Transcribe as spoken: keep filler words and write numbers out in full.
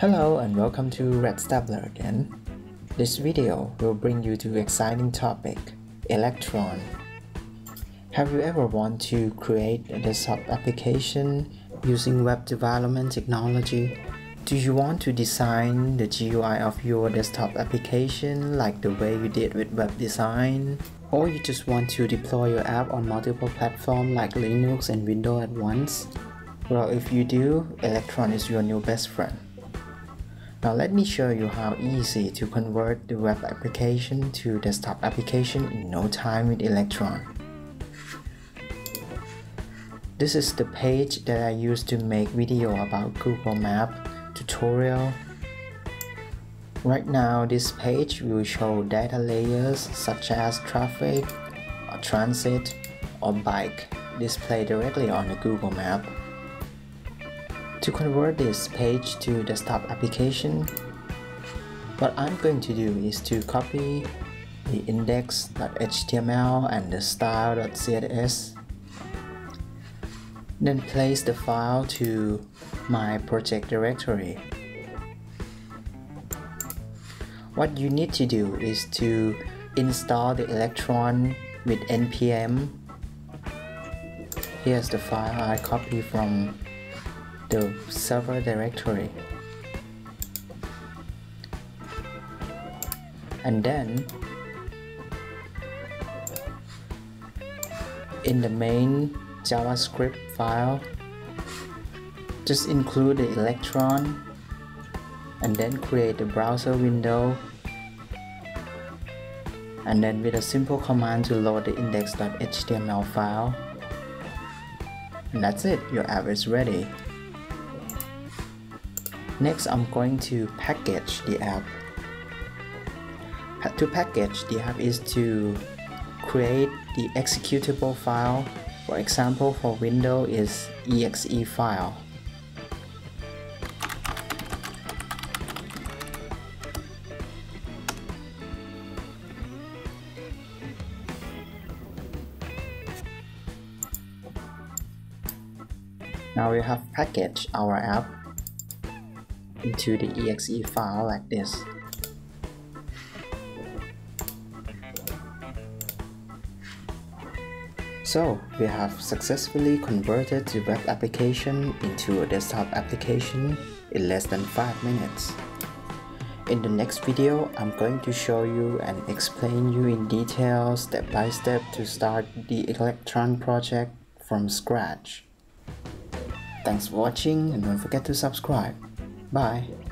Hello and welcome to Red Stapler again. This video will bring you to exciting topic, Electron. Have you ever wanted to create a desktop application using web development technology? Do you want to design the G U I of your desktop application like the way you did with web design? Or you just want to deploy your app on multiple platforms like Linux and Windows at once? Well, if you do, Electron is your new best friend. Now let me show you how easy to convert the web application to desktop application in no time with Electron. This is the page that I used to make video about Google Map tutorial. Right now this page will show data layers such as traffic, or transit, or bike displayed directly on the Google Map. To convert this page to desktop application, what I'm going to do is to copy the index dot H T M L and the style dot C S S, then place the file to my project directory. What you need to do is to install the Electron with N P M. Here's the file I copied from the server directory, and then in the main JavaScript file just include the Electron and then create the browser window, and then with a simple command to load the index dot H T M L file, and that's it, your app is ready. Next, I'm going to package the app. To package the app is to create the executable file. For example, for Windows is E X E file. Now we have packaged our app into the E X E file like this. So we have successfully converted the web application into a desktop application in less than five minutes. In the next video, I'm going to show you and explain you in detail step by step to start the Electron project from scratch. Thanks for watching and don't forget to subscribe. Bye.